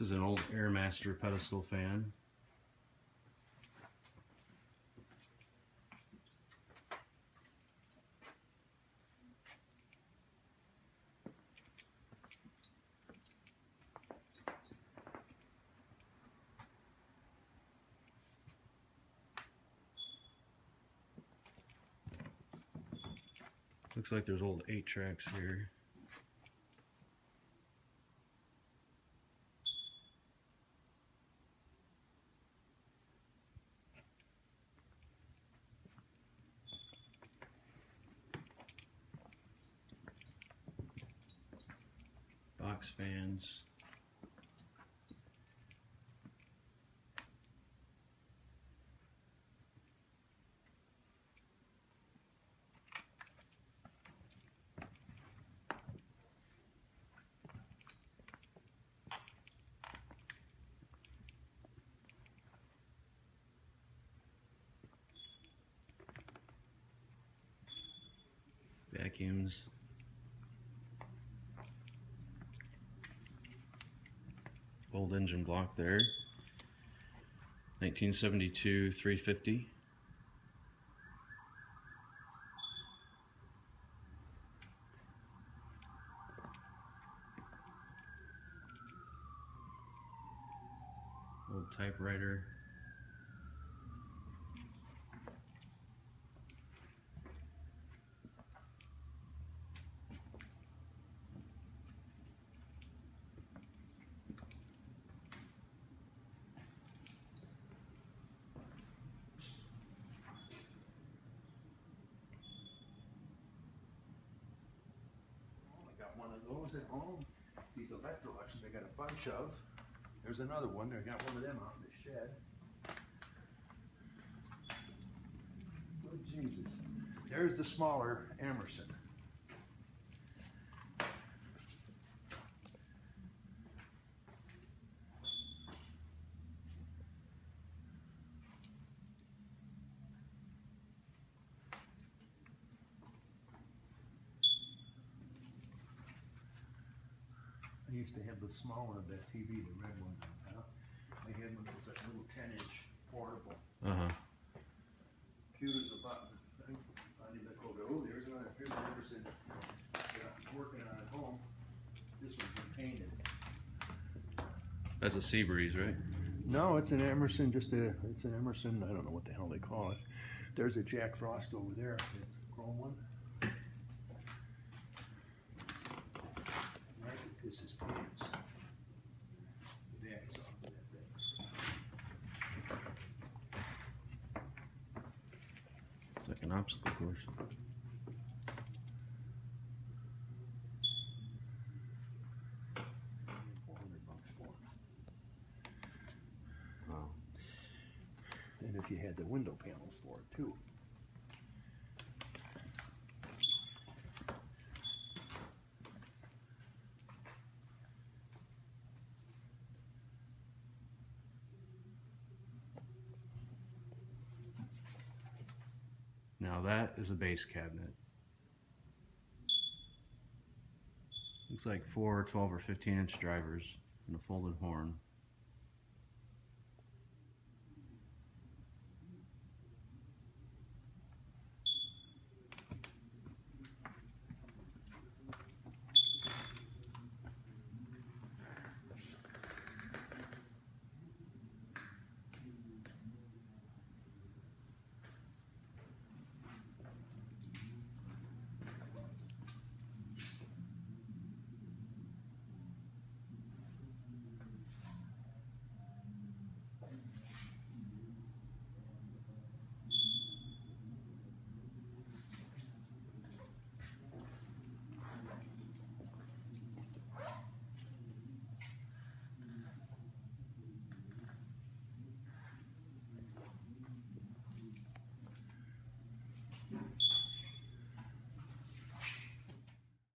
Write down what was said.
This is an old Air Master pedestal fan. Looks like there's old 8-tracks here. Box fans. Vacuums. Old engine block there. 1972 350. Old typewriter. One of those at home. These Electroluxes, I got a bunch of. There's another one. I got one of them out in the shed. Oh, Jesus. There's the smaller Emerson. I used to have the small one of that TV, the red one. I had one that was that little 10-inch portable. Computers a button. I need to go to, oh, there's another computer Emerson working on at home. This one's painted. That's a Seabreeze, right? No, it's an Emerson. It's an Emerson. I don't know what the hell they call it. There's a Jack Frost over there, the chrome one. This is pants. The back is off of that thing. It's like an obstacle course. $400 for it. Wow. And if you had the window panels for it too. Now that is a base cabinet. Looks like 4, 12, or 15-inch drivers and a folded horn.